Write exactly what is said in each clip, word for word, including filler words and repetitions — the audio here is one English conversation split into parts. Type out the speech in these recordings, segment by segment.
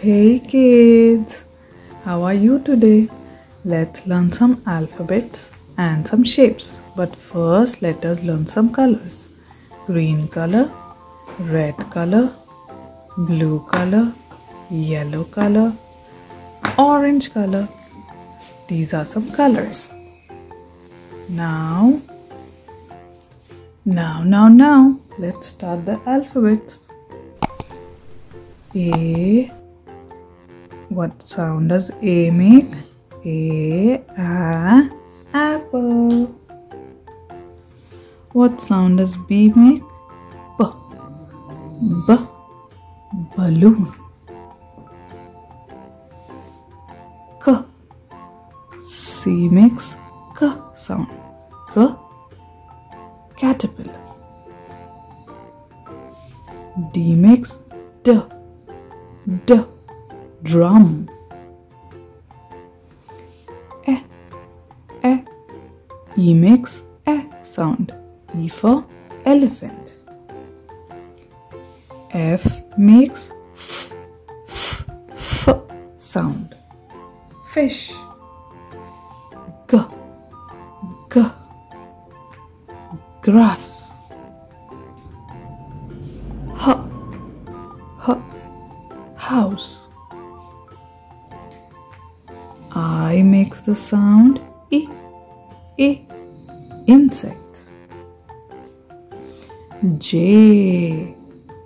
Hey kids, how are you today? Let's learn some alphabets and some shapes. But first let us learn some colors. Green color, red color, blue color, yellow color, orange color. These are some colors. Now, now, now, now, let's start the alphabets. A. What sound does A make? A, a, apple. What sound does B make? B, b, balloon. K, C makes K sound. K, caterpillar. D makes D, D, drum. E, e, E makes E sound. E for elephant. F makes F, F, F sound. Fish. G, G, grass. H, H, house. I makes the sound I, I, insect. J,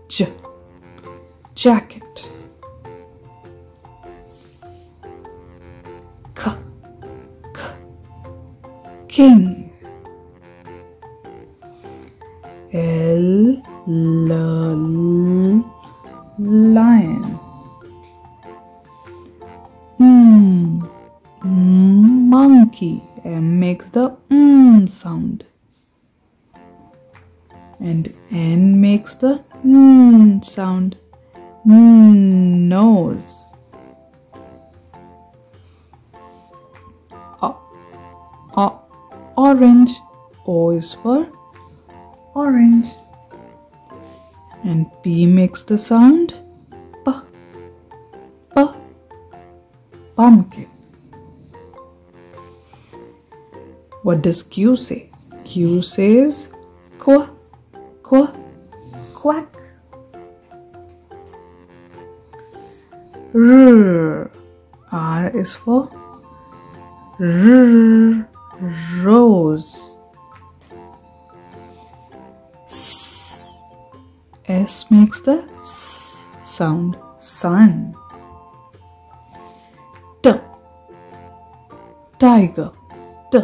J, jacket. K, K, king. L, L, L, lion. Monkey, M makes the M sound, and N makes the N sound. N, nose. O, o, orange. O is for orange, and P makes the sound P, P, pumpkin. What does Q say? Q says quack, quack, quack. R, R is for R, rose. S, S makes the S sound. Sun. T, tiger. T.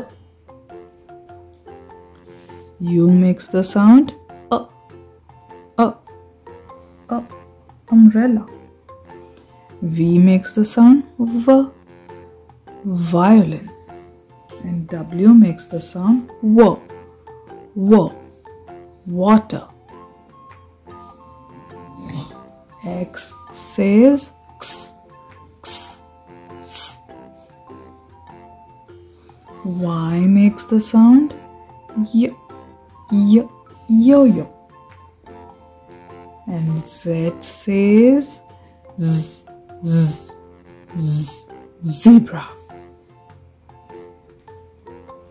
U makes the sound uh, uh, uh, umbrella. V makes the sound V, violin. And W makes the sound W, W, water. X says X, X, X. Y makes the sound Y, Yo, yo, yo. And Z says Z, Z, Z, zebra.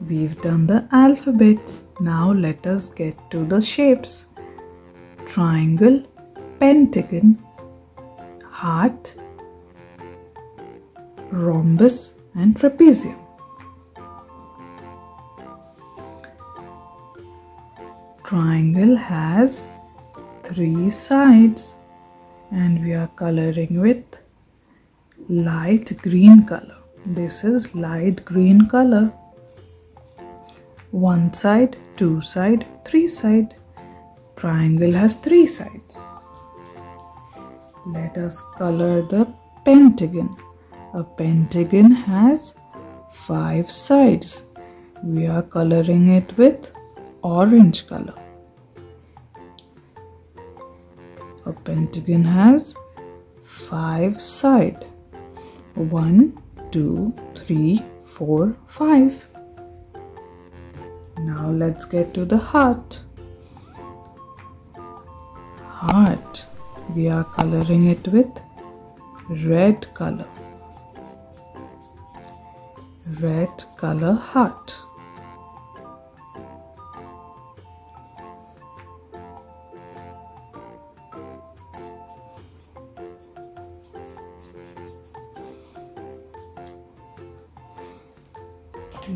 We've done the alphabet. Now let us get to the shapes. Triangle, pentagon, heart, rhombus, and trapezium. Triangle has three sides, and we are coloring with light green color. This is light green color. One side, two side, three side. Triangle has three sides. Let us color the pentagon. A pentagon has five sides. We are coloring it with orange color. A pentagon has five sides. One, two, three, four, five. Now let's get to the heart. Heart. We are coloring it with red color, red color heart.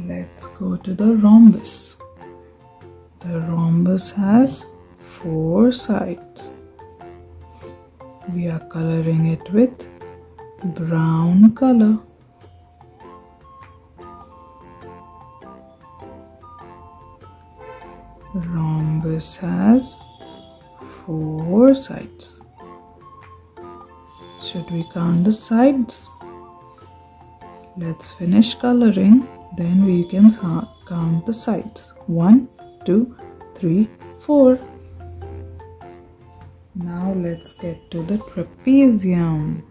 Let's go to the rhombus. The rhombus has four sides. We are coloring it with brown color. Rhombus has four sides. Should we count the sides? Let's finish coloring, then we can count the sides. One, two, three, four. Now let's get to the trapezium.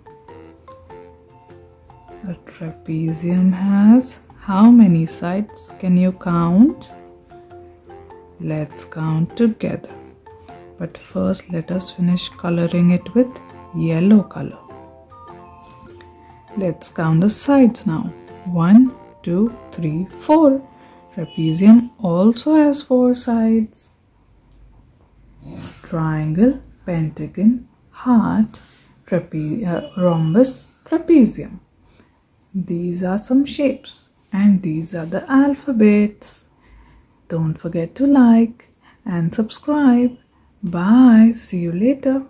A trapezium has how many sides? Can you count? Let's count together. But first let us finish coloring it with yellow color. Let's count the sides now. One, two, three, four. Trapezium also has four sides. Triangle, pentagon, heart, trape uh, rhombus, trapezium. These are some shapes, and these are the alphabets. Don't forget to like and subscribe. Bye. See you later.